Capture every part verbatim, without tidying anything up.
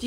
Do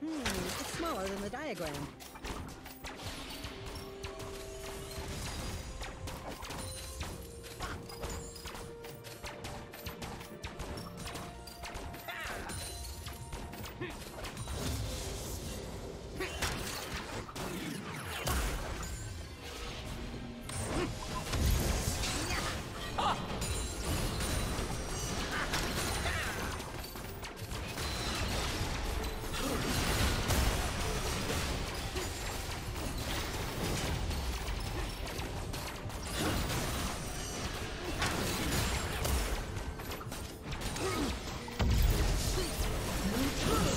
Hmm, it's smaller than the diagram.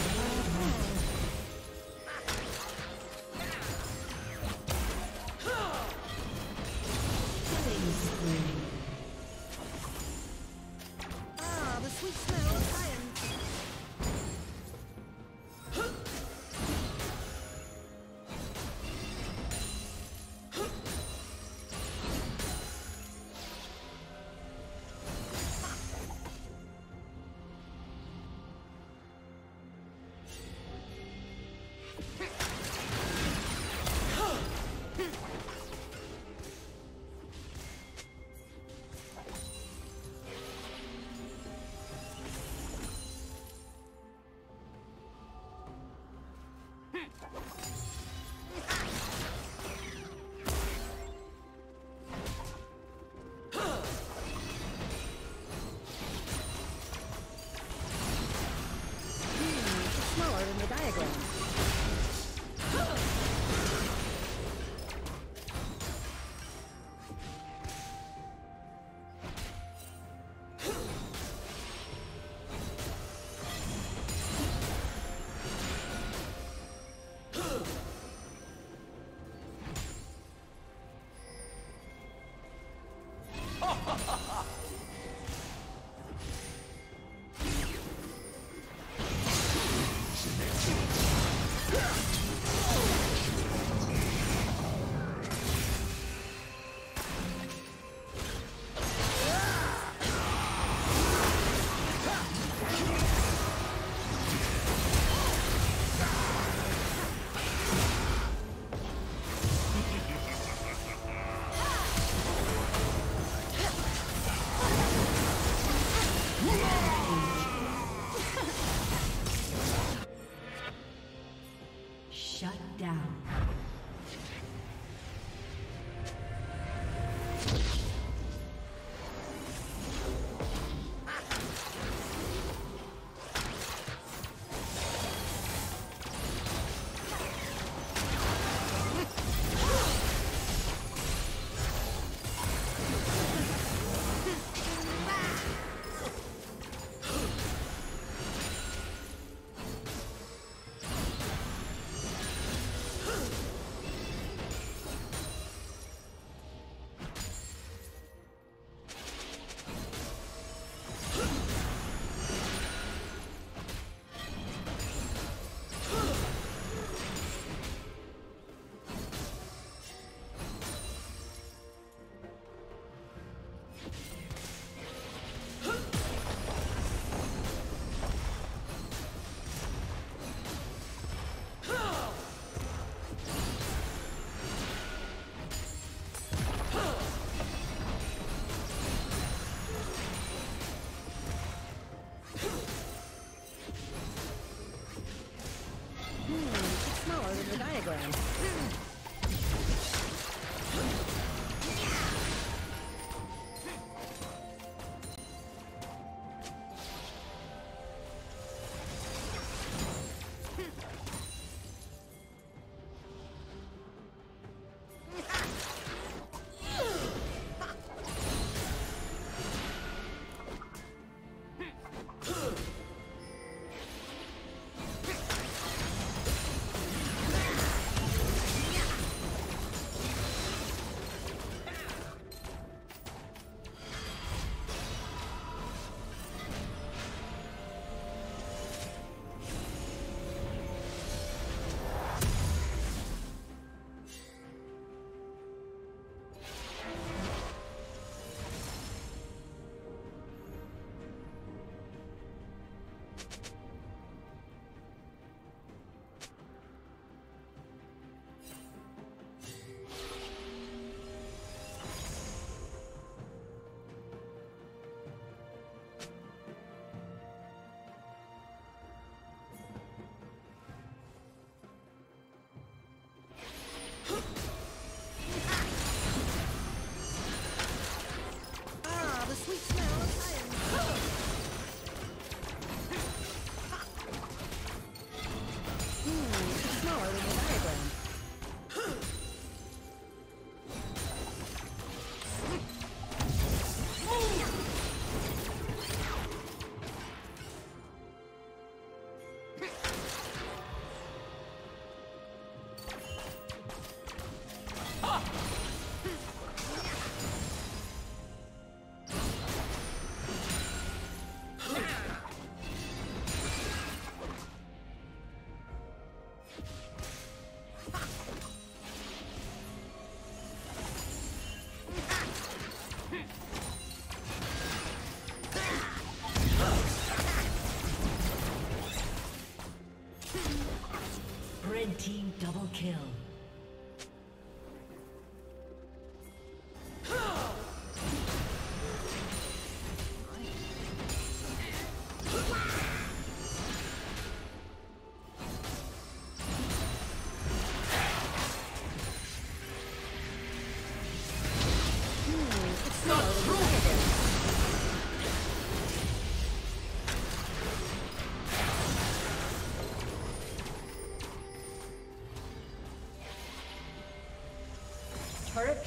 Yes. Shut down. Team double kill. Turret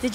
Did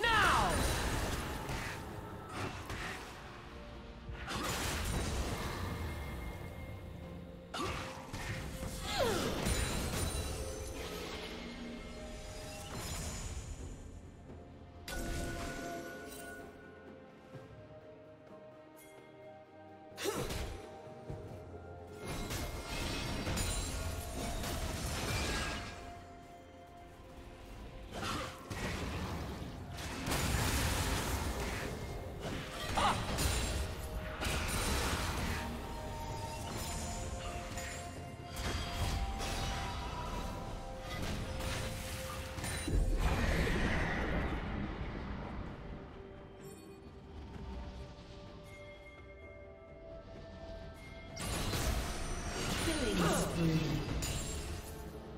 Now!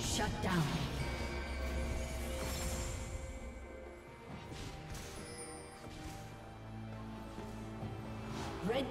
Shut down. Red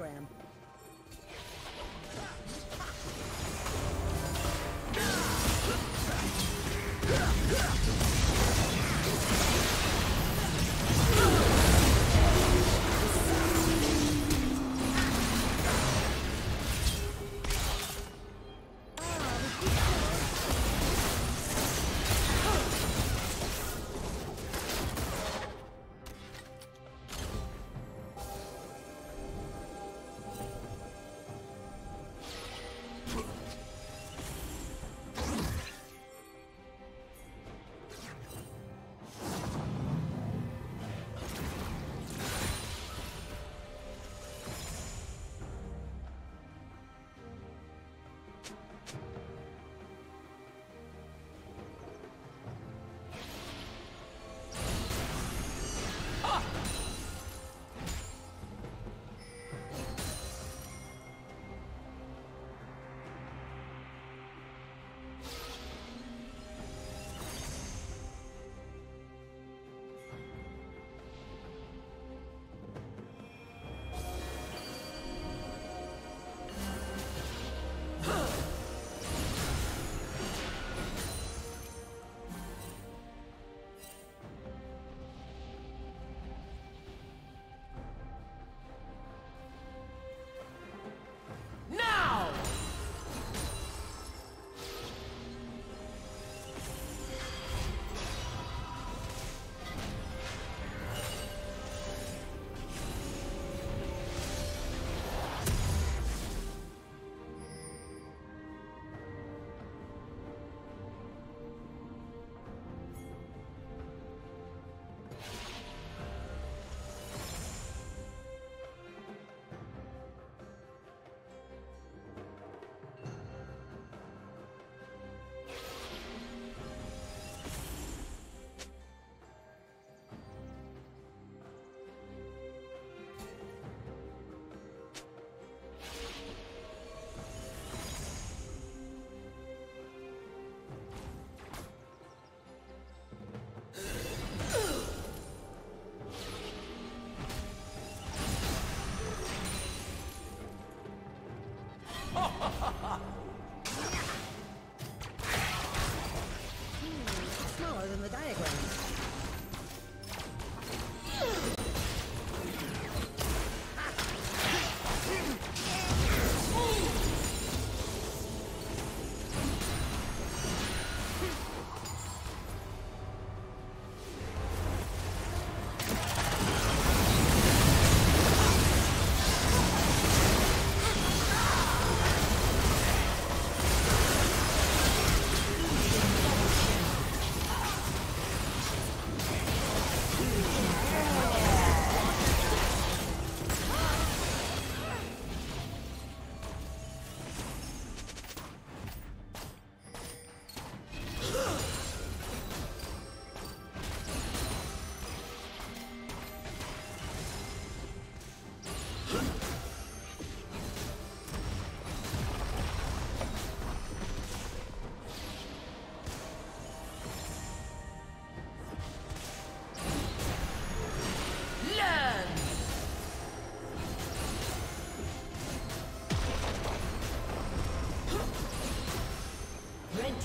program.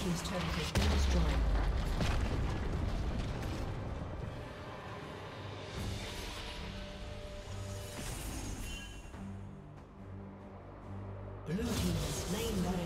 His turret has been destroyed. Blue team slain the dragon.